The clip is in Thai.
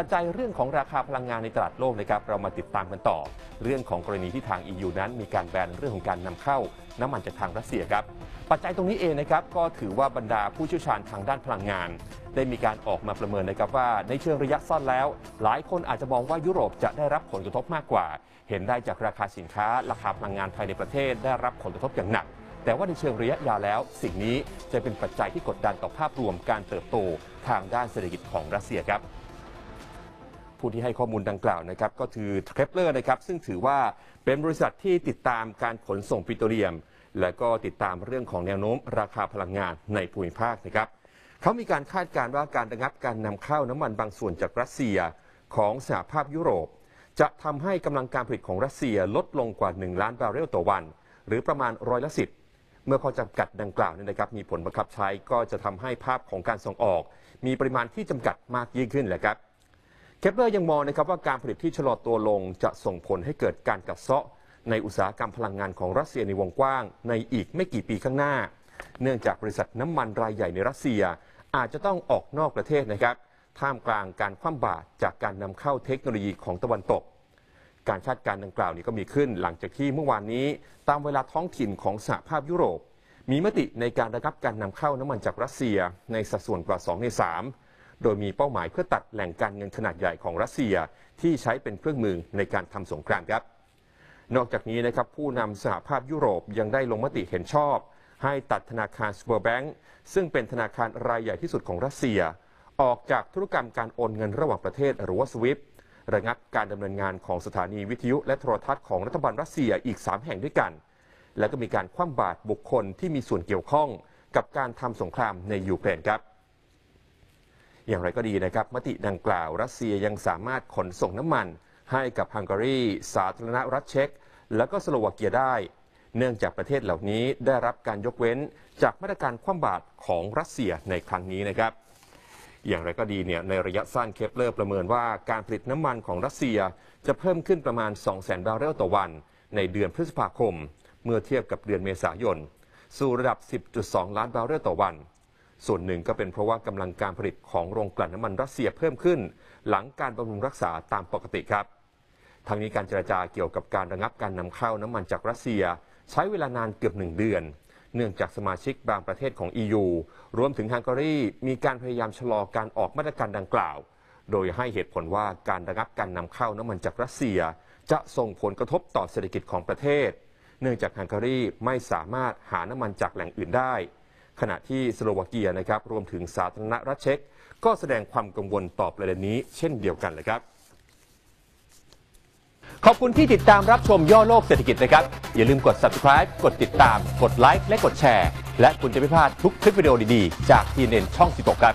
ปัจจัยเรื่องของราคาพลังงานในตลาดโลกนะครับเรามาติดตามกันต่อเรื่องของกรณีที่ทาง EU นั้นมีการแบนเรื่องของการนำเข้าน้ำมันจากทางรัสเซียครับปัจจัยตรงนี้เองนะครับก็ถือว่าบรรดาผู้เชี่ยวชาญทางด้านพลังงานได้มีการออกมาประเมินนะครับว่าในเชิงระยะสั้นแล้วหลายคนอาจจะมองว่ายุโรปจะได้รับผลกระทบมากกว่าเห็นได้จากราคาสินค้าราคาพลังงานภายในประเทศได้รับผลกระทบอย่างหนักแต่ว่าในเชิงระยะยาวแล้วสิ่งนี้จะเป็นปัจจัยที่กดดันต่อภาพรวมการเติบโตทางด้านเศรษฐกิจของรัสเซียครับผู้ที่ให้ข้อมูลดังกล่าวนะครับก็คือเทรปเลอร์นะครับซึ่งถือว่าเป็นบริษัทที่ติดตามการขนส่งปิโตรเลียมและก็ติดตามเรื่องของแนวโน้มราคาพลังงานในภูมิภาคนะครับเขามีการคาดการณ์ว่าการระงับการนำเข้าน้ำมันบางส่วนจากรัสเซียของสหภาพยุโรปจะทำให้กำลังการผลิตของรัสเซียลดลงกว่า1ล้านบาร์เรลต่อวันหรือประมาณ10%เมื่อข้อจำกัดดังกล่าวนะครับมีผลบังคับใช้ก็จะทำให้ภาพของการส่งออกมีปริมาณที่จำกัดมากยิ่งขึ้นแหละครับเคปเลอร์ยังมองนะครับว่าการผลิตที่ชะลอตัวลงจะส่งผลให้เกิดการกัดเซาะในอุตสาหกรรมพลังงานของรัสเซียในวงกว้างในอีกไม่กี่ปีข้างหน้าเนื่องจากบริษัทน้ำมันรายใหญ่ในรัสเซียอาจจะต้องออกนอกประเทศนะครับท่ามกลางการคว่ำบาตรจากการนำเข้าเทคโนโลยีของตะวันตกการคาดการณ์ดังกล่าวนี้ก็มีขึ้นหลังจากที่เมื่อวานนี้ตามเวลาท้องถิ่นของสหภาพยุโรปมีมติในการระงับการนำเข้าน้ำมันจากรัสเซียในสัดส่วนกว่า2/3โดยมีเป้าหมายเพื่อตัดแหล่งการเงินขนาดใหญ่ของรัสเซียที่ใช้เป็นเครื่องมือในการทำสงครามครับนอกจากนี้นะครับผู้นำสหภาพยุโรปยังได้ลงมติเห็นชอบให้ตัดธนาคารสเวอร์แบงค์ซึ่งเป็นธนาคารรายใหญ่ที่สุดของรัสเซียออกจากธุรกรรมการโอนเงินระหว่างประเทศหรือว่าสวิฟต์ระงับการดำเนินงานของสถานีวิทยุและโทรทัศน์ของรัฐบาลรัสเซียอีก3แห่งด้วยกันและก็มีการคว่ำบาตรบุคคลที่มีส่วนเกี่ยวข้องกับการทำสงครามในยูเครนครับอย่างไรก็ดีนะครับมติดังกล่าวรัสเซียยังสามารถขนส่งน้ำมันให้กับฮังการีสาธารณรัฐเช็กและก็สโลวาเกียได้เนื่องจากประเทศเหล่านี้ได้รับการยกเว้นจากมาตรการคว่ำบาตรของรัสเซียในครั้งนี้นะครับอย่างไรก็ดีเนี่ยในระยะสั้นเคปเลอร์ประเมินว่าการผลิตน้ำมันของรัสเซียจะเพิ่มขึ้นประมาณ 200,000 บาร์เรลต่อวันในเดือนพฤษภาคมเมื่อเทียบกับเดือนเมษายนสู่ระดับ 10.2 ล้านบาร์เรลต่อวันส่วนหนึ่งก็เป็นเพราะว่ากำลังการผลิตของโรงกลั่นน้ำมันรัสเซียเพิ่มขึ้นหลังการบำรุงรักษาตามปกติครับทั้งนี้การเจรจาเกี่ยวกับการระงับการนำเข้าน้ำมันจากรัสเซียใช้เวลานานเกือบ1เดือนเนื่องจากสมาชิกบางประเทศของ EU รวมถึงฮังการีมีการพยายามชะลอการออกมาตรการดังกล่าวโดยให้เหตุผลว่าการระงับการนำเข้าน้ำมันจากรัสเซียจะส่งผลกระทบต่อเศรษฐกิจของประเทศเนื่องจากฮังการีไม่สามารถหาน้ำมันจากแหล่งอื่นได้ขณะที่สโลวาเกียนะครับรวมถึงสาธารณรัฐเช็กก็แสดงความกังวลต่อประเด็นนี้เช่นเดียวกันเลยครับขอบคุณที่ติดตามรับชมย่อโลกเศรษฐกิจนะครับอย่าลืมกด subscribe กดติดตามกดไลค์และกดแชร์และคุณจะไม่พลาดทุกคลิปวิดีโอดีๆจาก TNN ช่อง 16ครับ